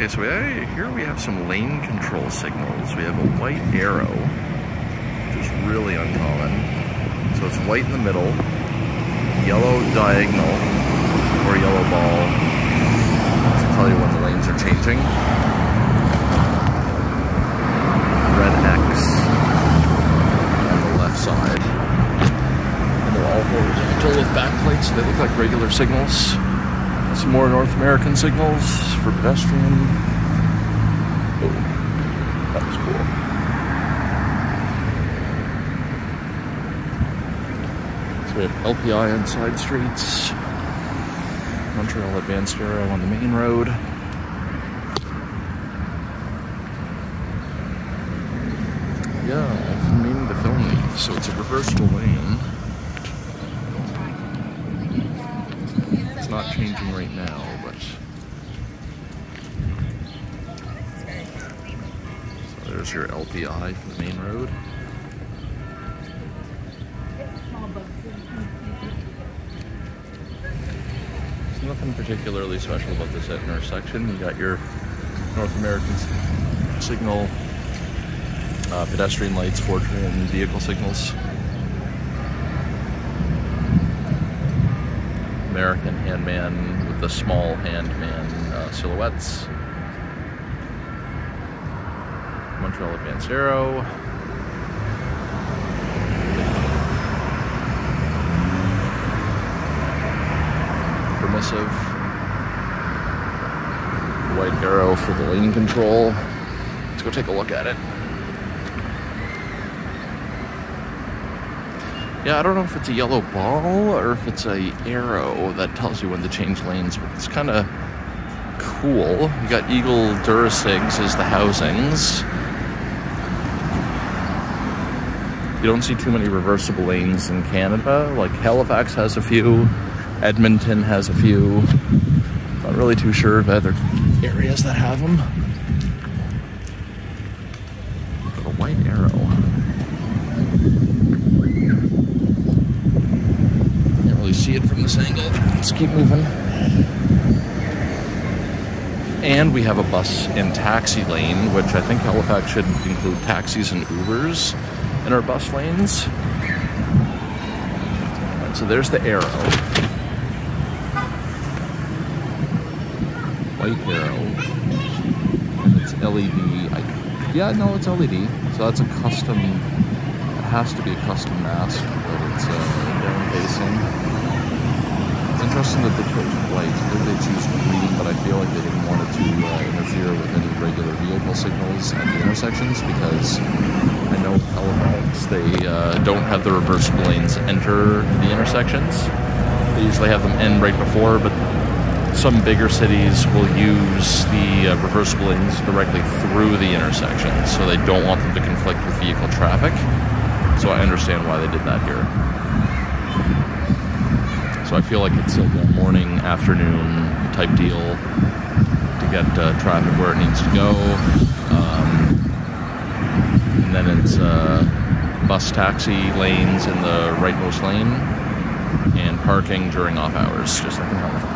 Okay, so here we have some lane control signals. We have a white arrow, which is really uncommon. So it's white in the middle, yellow diagonal, or yellow ball to tell you when the lanes are changing. Red X on the left side. And they're all horizontal with backplates, so they look like regular signals. Some more North American signals for pedestrian. Oh, that was cool. So we have LPI on side streets, Montreal Advanced Arrow on the main road. Yeah, I've been meaning to film these, so it's a reversible lane. Not changing right now, but so there's your LPI for the main road. There's nothing particularly special about this intersection. You got your North American signal, pedestrian lights, fortune, and vehicle signals. American Hand Man with the small hand man silhouettes. Montreal Advanced Arrow. Permissive. White arrow for the lane control. Let's go take a look at it. Yeah, I don't know if it's a yellow ball or if it's a arrow that tells you when to change lanes, but it's kind of cool. You got Eagle Dura-Sigs as the housings. You don't see too many reversible lanes in Canada. Like Halifax has a few, Edmonton has a few. Not really too sure of other areas that have them. Got a white arrow. See it from this angle. Let's keep moving. And we have a bus and taxi lane, which I think Halifax should include taxis and Ubers in our bus lanes. Right, so there's the arrow. White arrow. It's LED. It's LED. So that's a custom, it has to be a custom mask, but it's down facing. It's interesting that they chose white. They choose green, but I feel like they didn't want it to interfere with any regular vehicle signals at the intersections, because I know Halifax, they don't have the reversible lanes enter the intersections. They usually have them end right before, but some bigger cities will use the reversible lanes directly through the intersections, so they don't want them to conflict with vehicle traffic. So I understand why they did that here. So I feel like it's like a morning, afternoon type deal to get traffic where it needs to go. And then it's bus taxi lanes in the rightmost lane and parking during off hours, just like in Halifax.